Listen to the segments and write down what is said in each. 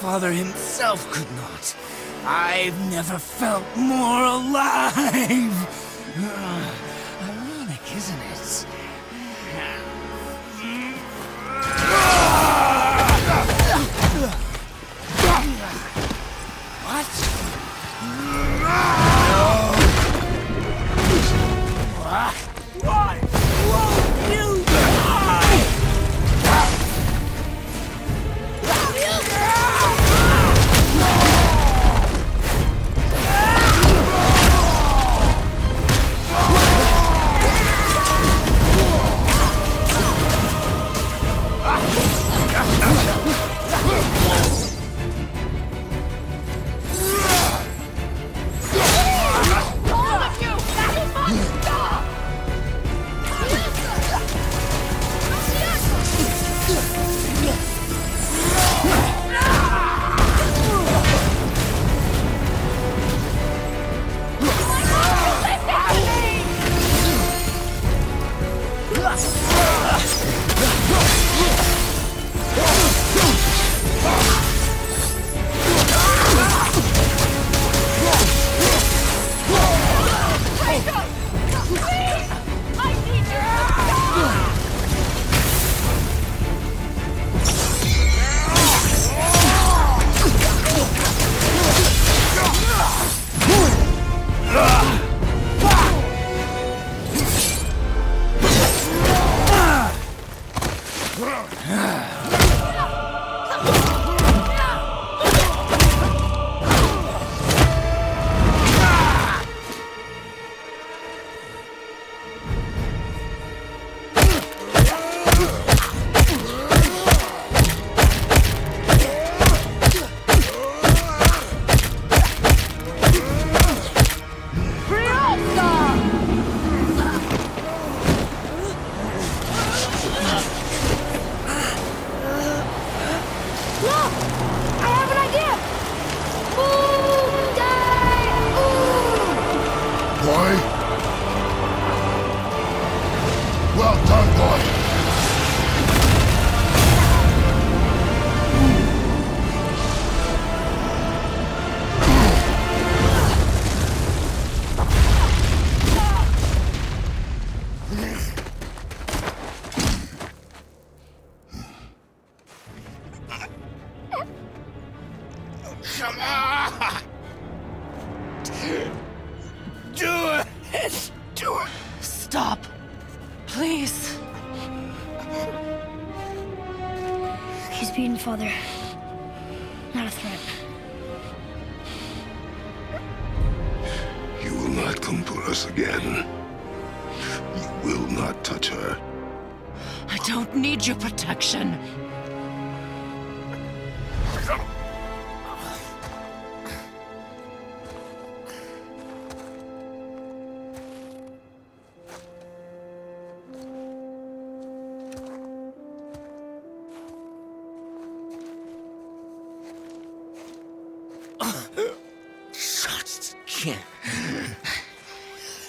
Father himself could not. I've never felt more alive! Ironic, isn't it? What? What? What? Yes! Father, not a threat. You will not come for us again. You will not touch her. I don't need your protection.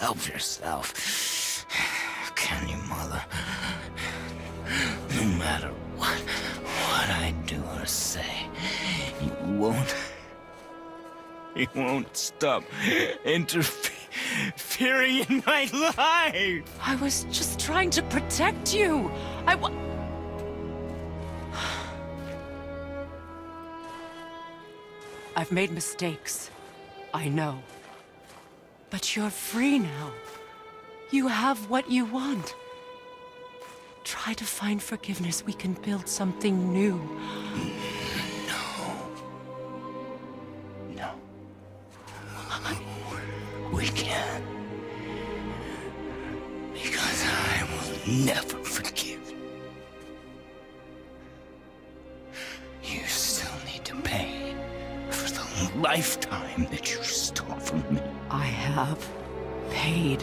Help yourself, can you, Mother? No matter what I do or say, you won't stop interfering in my life. I was just trying to protect you. I've made mistakes, I know. But you're free now. You have what you want. Try to find forgiveness. We can build something new. No. We can't. Because I will never forgive. You still need to pay for the lifetime that you stole from me. I have paid.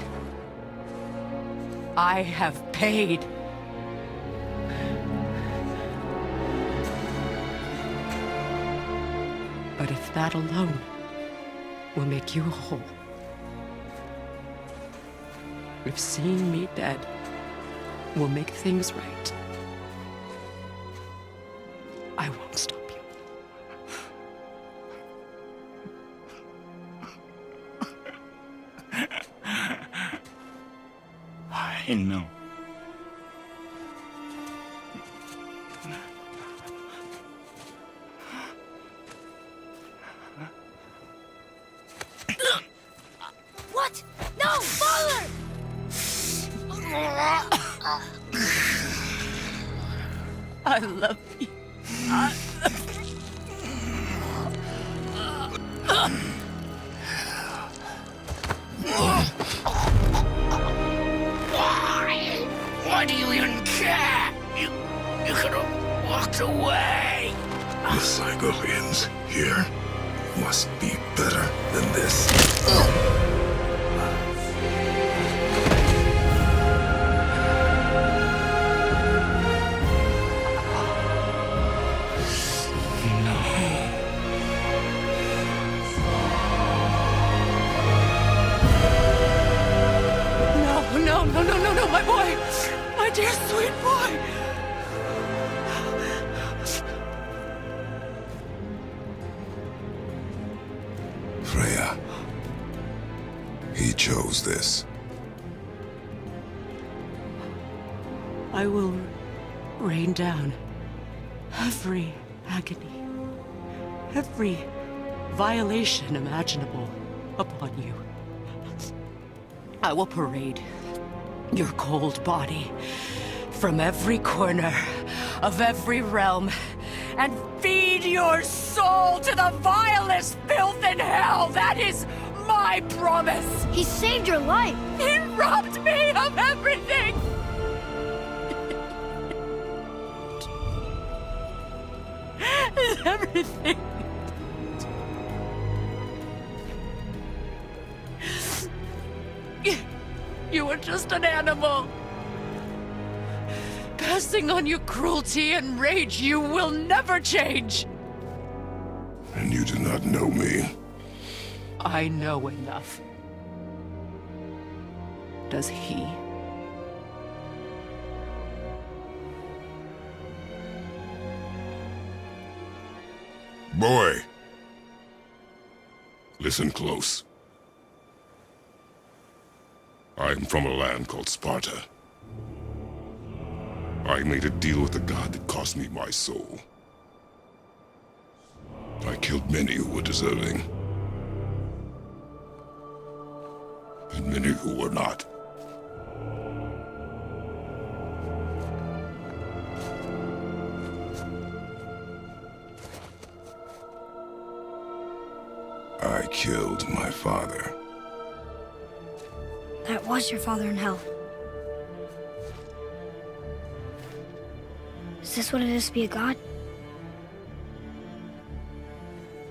But if that alone will make you whole, if seeing me dead will make things right, I won't stop. No. What? No, Baldur! I love you. Why do you even care? You could have walked away. The cycle ends here. Must be better than this. No, my boy! My dear, sweet boy! Freya. He chose this. I will rain down every agony, every violation imaginable upon you. I will parade your cold body from every corner of every realm, and feed your soul to the vilest filth in hell! That is my promise! He saved your life! He robbed me of everything! Everything! You were just an animal. Passing on your cruelty and rage, you will never change. And you do not know me. I know enough. Does he? Boy! Listen close. I am from a land called Sparta. I made a deal with the god that cost me my soul. I killed many who were deserving. And many who were not. I killed my father. That was your father in hell. Is this what it is to be a god?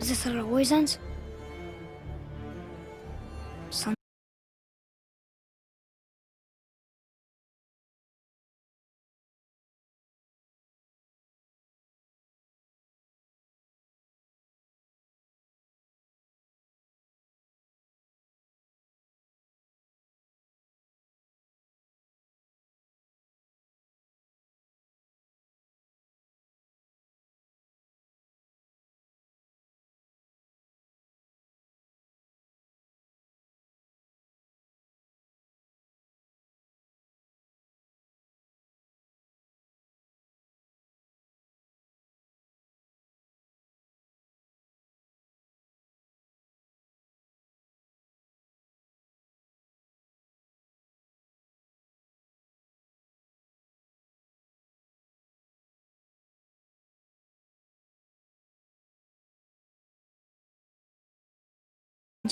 Is this how it always ends?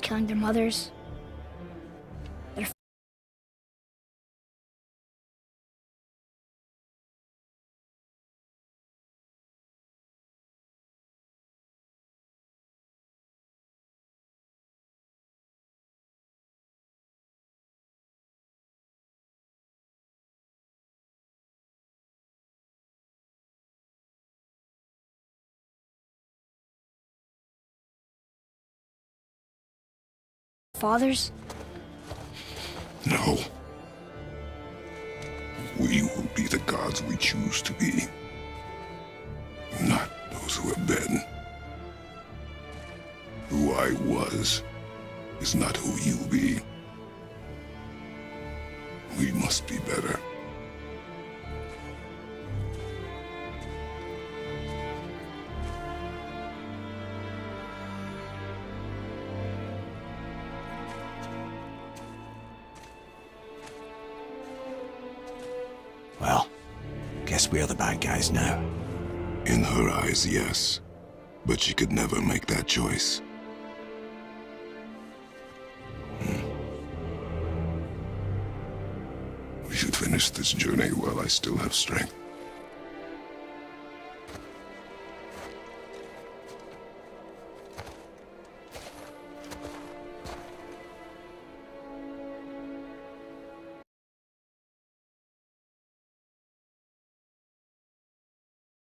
Killing their mothers, their fathers? No. We will be the gods we choose to be, not those who have been. Who I was is not who you be. We must be better. We are the bad guys now. In her eyes, yes. But she could never make that choice. We should finish this journey while I still have strength.